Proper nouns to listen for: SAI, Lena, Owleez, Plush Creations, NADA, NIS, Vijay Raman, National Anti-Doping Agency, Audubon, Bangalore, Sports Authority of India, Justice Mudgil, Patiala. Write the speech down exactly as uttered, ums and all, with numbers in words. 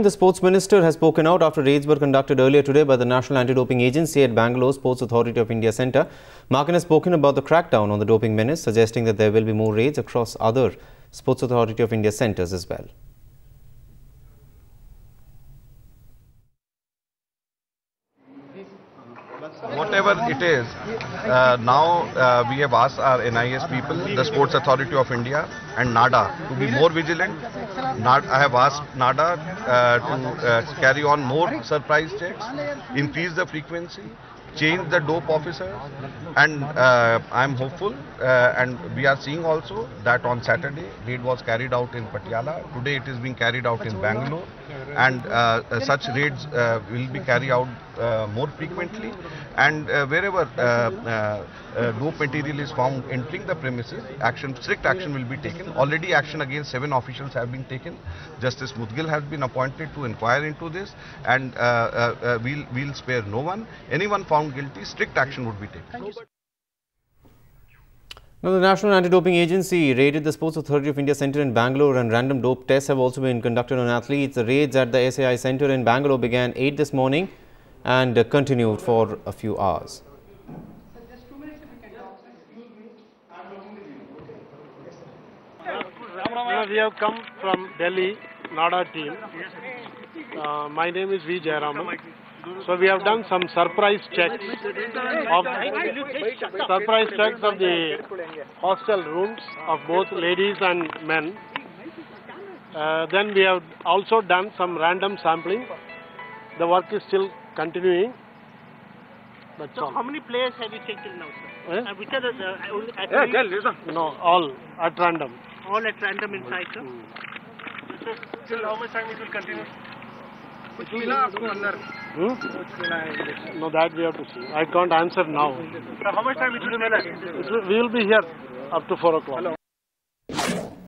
The sports minister has spoken out after raids were conducted earlier today by the National Anti-Doping Agency at Bangalore Sports Authority of India Centre. Markin has spoken about the crackdown on the doping menace, suggesting that there will be more raids across other Sports Authority of India centres as well. Whatever it is, uh, now uh, we have asked our N I S people, the Sports Authority of India and NADA to be more vigilant. NADA, I have asked NADA uh, to uh, carry on more surprise checks, increase the frequency, change the dope officers, and uh, I am hopeful uh, and we are seeing also that on Saturday raid was carried out in Patiala, today it is being carried out in Bangalore, and uh, such raids uh, will be carried out uh, more frequently, and uh, wherever uh, uh, uh, dope material is found entering the premises, action, strict action will be taken. Already action against seven officials have been taken. Justice Mudgil has been appointed to inquire into this, and uh, uh, uh, we'll, we'll spare no one. Anyone found guilty, strict action would be taken. Now, the National Anti-Doping Agency raided the Sports Authority of India Centre in Bangalore, and random dope tests have also been conducted on athletes. The raids at the S A I Centre in Bangalore began eight this morning and uh, continued for a few hours. We have come from Delhi, NADA team. Uh, my name is Vijay Raman. So we have done some surprise checks of surprise checks of the hostel rooms of both ladies and men. Uh, then we have also done some random sampling. The work is still continuing. That's so all. How many players have you checked till now, sir? Eh? Uh, which are the uh, only at yeah, tell, no, all at random. All at random inside, sir. Mm. So, till how much time it will continue? Hmm? No, that we have to see. I can't answer now. How much time it will be? We will be here up to four o'clock.